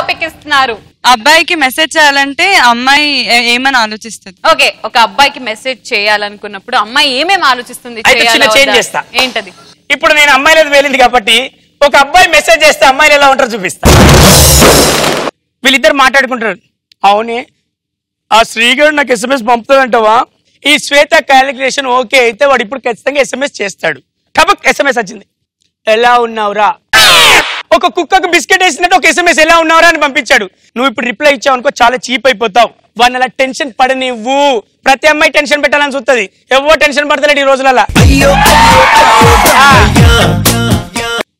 Topic ఇస్తున్నారు. అబ్బాయికి message చేయాలంటే అమ్మాయి ఏమని ఆలోచిస్తుంది? ఓకే, ఒక అబ్బాయికి మెసేజ్ చేయాలనుకున్నప్పుడు అమ్మాయి ఏమేమి ఆలోచిస్తుంది? ఏంటది? ఇప్పుడు నేను అమ్మాయిల వెళ్ళింది కాబట్టి ఒక అబ్బాయి మెసేజ్ చేస్తే అమ్మాయిలు ఎలా ఉంటారు చూపిస్తా. వీళ్ళిద్దరు మాట్లాడుకుంటారు. అవునే, ఆ శ్రీగారు నాకు ఎస్ఎంఎస్ పంపుతాడంటవా, ఈ శ్వేత క్యాలిక్యులేషన్ ఓకే అయితే వాడు ఇప్పుడు ఖచ్చితంగా ఎస్ఎంఎస్ చేస్తాడు. కబక్ ఎస్ఎంఎస్ వచ్చింది, ఎలా ఉన్నావురా. ఒక కుక్కకు బిస్కెట్ వేసినట్టు ఒక ఎస్ఎంఎస్, ఎలా ఉన్నావురా అని పంపించాడు. నువ్వు ఇప్పుడు రిప్లై ఇచ్చావు అనుకో, చాలా చీప్ అయిపోతావు. వాడిని అలా టెన్షన్ పడనివ్వు. ప్రతి అమ్మాయి టెన్షన్ పెట్టాలని చూస్తుంది. ఎవరో టెన్షన్ పడతలేడు ఈ రోజులలో.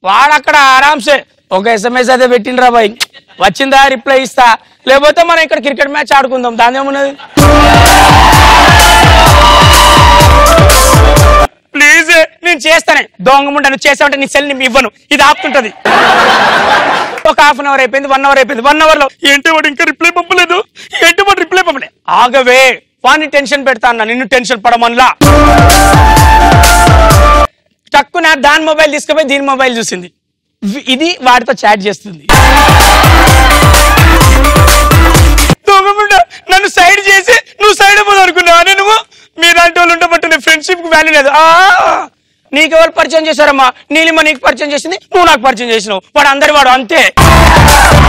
వాడు అక్కడ ఆరాంసే ఒక ఎస్ఎంఎస్ అయితే పెట్టిండ్రా బాయ్, వచ్చిందా రిప్లై ఇస్తా, లేకపోతే మనం ఇక్కడ క్రికెట్ మ్యాచ్ ఆడుకుందాం, దాని ఏమున్నది. ప్లీజ్ నేను చేస్తానే, దొంగముండ నువ్వు చేసావంటే నీ సెల్ నేను ఇవ్వను, ఇది ఆపుతుంటది. ఒక హాఫ్ అన్ అవర్ అయిపోయింది, 1 hour అయిపోయింది. 1 hour లో ఏంటి వాడు ఇంకా రిప్లై పంపలేదు, ఏంటి వాడు రిప్లై పంపలేదు. ఆగవే, వాడిని టెన్షన్ పెడతా అన్నా, నిన్ను టెన్షన్ పడమన్లా. తక్కువ నా దాని మొబైల్ తీసుకుపోయి దీని మొబైల్ చూసింది, ఇది వాడితో చాట్ చేస్తుంది. నన్ను సైడ్ చేసి నువ్వు సైడ్ అయిపోదు అనుకున్నావు. నువ్వు మీలాంటి వాళ్ళు ఉండబట్టు నేను ఫ్రెండ్షిప్ వాల్యూ లేదు. నీకెవరు పరిచయం చేశారమ్మా? నీలిమ నీకు పరిచయం చేసింది, నువ్వు నాకు పరిచయం చేసినావు. వాడు అందరి వాడు అంతే.